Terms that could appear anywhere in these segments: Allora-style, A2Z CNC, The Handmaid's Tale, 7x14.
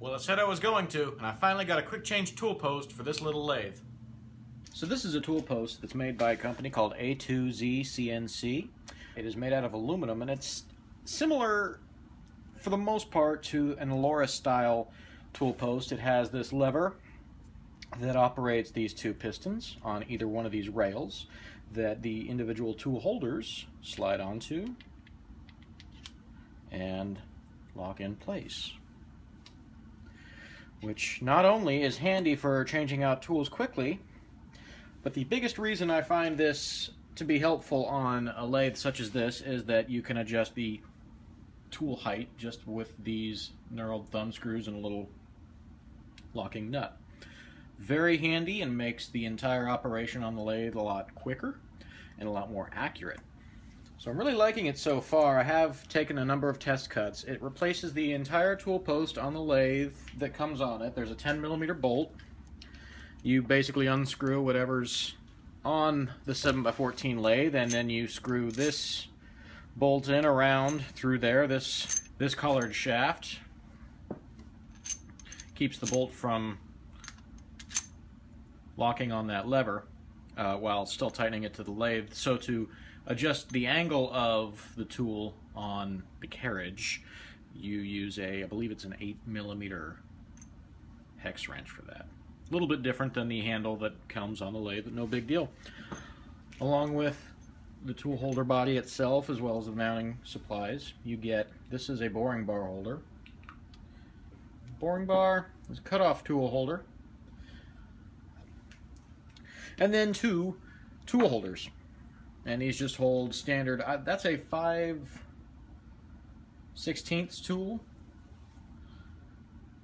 Well, I said I was going to, and I finally got a quick change tool post for this little lathe. So this is a tool post that's made by a company called A2Z CNC. It is made out of aluminum, and it's similar for the most part to an Allora-style tool post. It has this lever that operates these two pistons on either one of these rails that the individual tool holders slide onto and lock in place, which not only is handy for changing out tools quickly, but the biggest reason I find this to be helpful on a lathe such as this is that you can adjust the tool height just with these knurled thumb screws and a little locking nut. Very handy, and makes the entire operation on the lathe a lot quicker and a lot more accurate. So I'm really liking it so far. I have taken a number of test cuts. It replaces the entire tool post on the lathe that comes on it. There's a 10mm bolt. You basically unscrew whatever's on the 7x14 lathe, and then you screw this bolt in around through there. This collared shaft keeps the bolt from locking on that lever while still tightening it to the lathe. So to adjust the angle of the tool on the carriage, you use a, I believe it's an 8mm hex wrench for that. A little bit different than the handle that comes on the lathe, but no big deal. Along with the tool holder body itself, as well as the mounting supplies, you get, this is a boring bar holder. Boring bar is a cutoff tool holder. And then two tool holders, and these just hold standard. That's a 5/16 tool,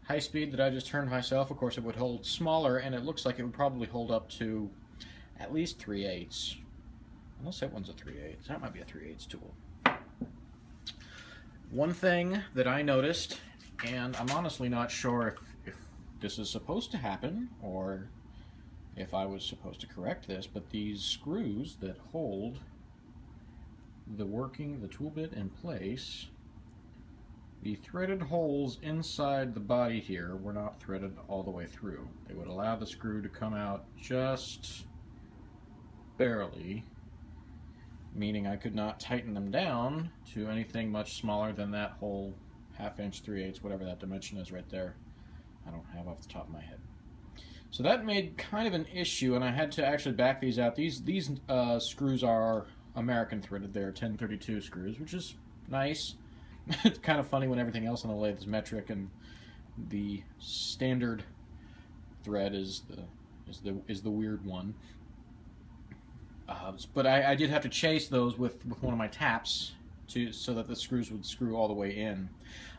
high speed, that I just turned myself. Of course, it would hold smaller, and it looks like it would probably hold up to at least 3/8. Unless that one's a 3/8. That might be a 3/8 tool. One thing that I noticed, and I'm honestly not sure if this is supposed to happen or if I was supposed to correct this, but these screws that hold the tool bit in place, the threaded holes inside the body here were not threaded all the way through. They would allow the screw to come out just barely, meaning I could not tighten them down to anything much smaller than that whole 1/2 inch, 3/8, whatever that dimension is right there. I don't have off the top of my head. So that made kind of an issue, and I had to actually back these out. These screws are American threaded. They're 1032 screws, which is nice. It's kind of funny when everything else on the lathe is metric, and the standard thread is the weird one. But I did have to chase those with one of my taps so that the screws would screw all the way in.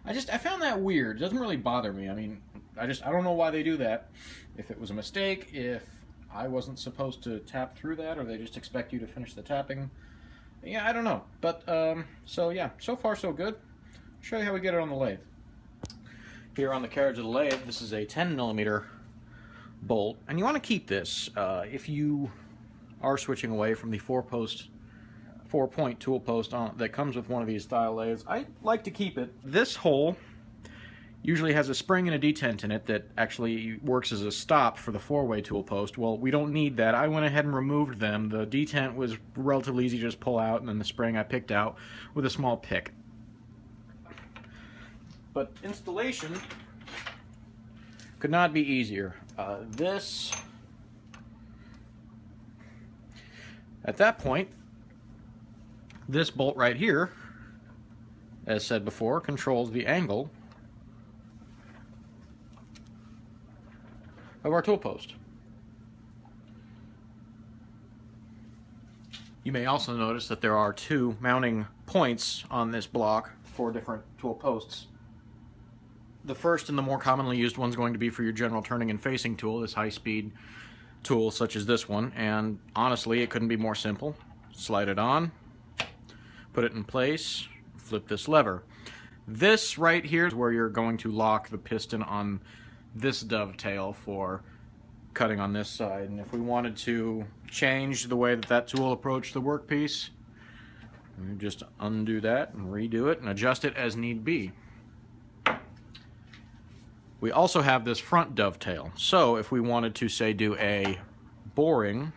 I found that weird. It doesn't really bother me. I mean, I don't know why they do that. If it was a mistake, if I wasn't supposed to tap through that, or they just expect you to finish the tapping. Yeah, I don't know. But, so yeah, so far so good. I'll show you how we get it on the lathe. Here on the carriage of the lathe, this is a 10mm bolt, and you want to keep this. If you are switching away from the four-point tool post that comes with one of these style lathes, I like to keep it. This hole usually has a spring and a detent in it that actually works as a stop for the four-way tool post. Well, we don't need that. I went ahead and removed them. The detent was relatively easy to just pull out, and then the spring I picked out with a small pick. But installation could not be easier. At that point, this bolt right here, as said before, controls the angle of our tool post. You may also notice that there are two mounting points on this block for different tool posts. The first and the more commonly used one is going to be for your general turning and facing tool, this high-speed tool such as this one, and honestly it couldn't be more simple. Slide it on, put it in place, flip this lever. This right here is where you're going to lock the piston on this dovetail for cutting on this side, and if we wanted to change the way that tool approached the workpiece, we just undo that and redo it and adjust it as need be. We also have this front dovetail. So if we wanted to, say, do a boring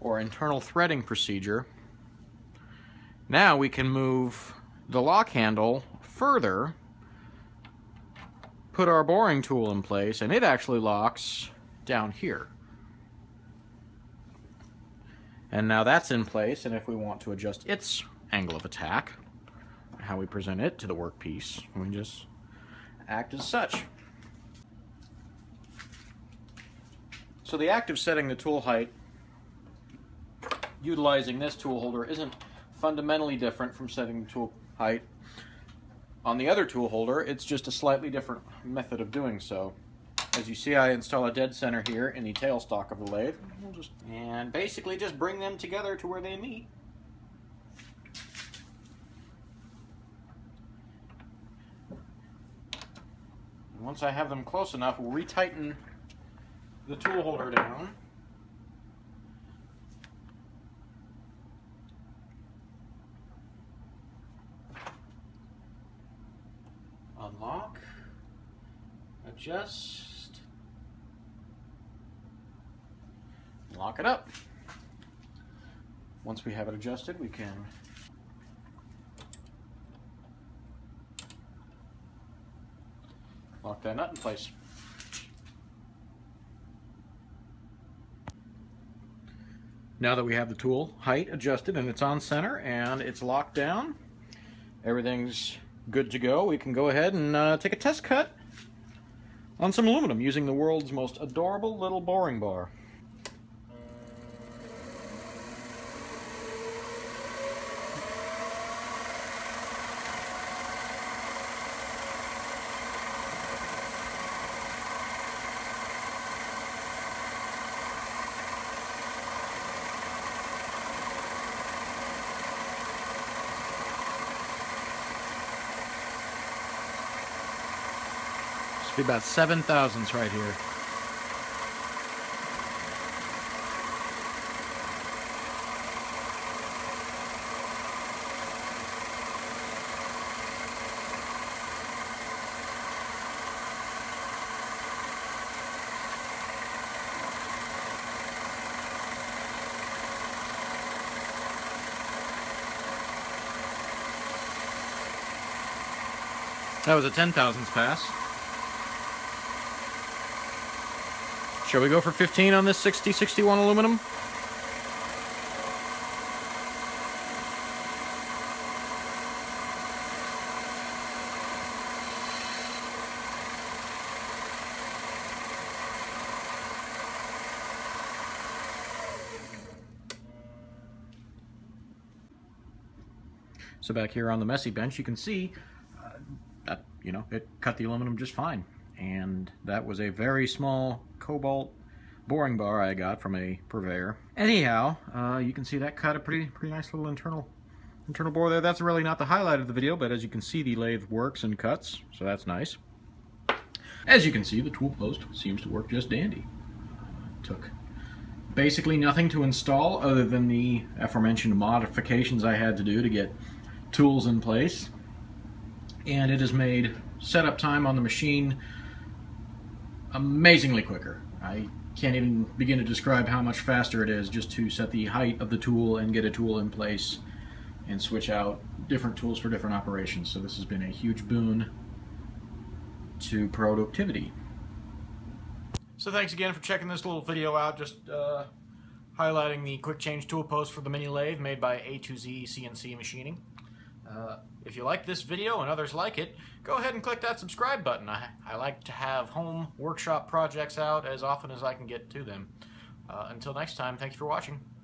or internal threading procedure, now we can move the lock handle further, put our boring tool in place, and it actually locks down here. And now that's in place, and if we want to adjust its angle of attack, how we present it to the workpiece, we just act as such. So the act of setting the tool height utilizing this tool holder isn't fundamentally different from setting the tool height on the other tool holder. It's just a slightly different method of doing so. As you see, I install a dead center here in the tailstock of the lathe, and basically just bring them together to where they meet. And once I have them close enough, we'll retighten the tool holder down. Unlock, adjust, lock it up. Once we have it adjusted, we can lock that nut in place. Now that we have the tool height adjusted and it's on center and it's locked down, everything's good to go. We can go ahead and take a test cut on some aluminum using the world's most adorable little boring bar. Be about 7 thousandths right here. That was a 10 thousandths pass. Shall we go for 15 on this 6061 aluminum? So back here on the messy bench, you can see that, you know, it cut the aluminum just fine. And that was a very small cobalt boring bar I got from a purveyor. Anyhow, you can see that cut a pretty nice little internal bore there. That's really not the highlight of the video, but as you can see, the lathe works and cuts, so that's nice. As you can see, the tool post seems to work just dandy. Took basically nothing to install other than the aforementioned modifications I had to do to get tools in place, and it has made setup time on the machine amazingly quicker. I can't even begin to describe how much faster it is just to set the height of the tool and get a tool in place and switch out different tools for different operations. So this has been a huge boon to productivity. So thanks again for checking this little video out, just highlighting the quick change tool post for the mini lathe made by A2Z CNC Machining. If you like this video and others like it, go ahead and click that subscribe button. I like to have home workshop projects out as often as I can get to them. Until next time, thanks for watching.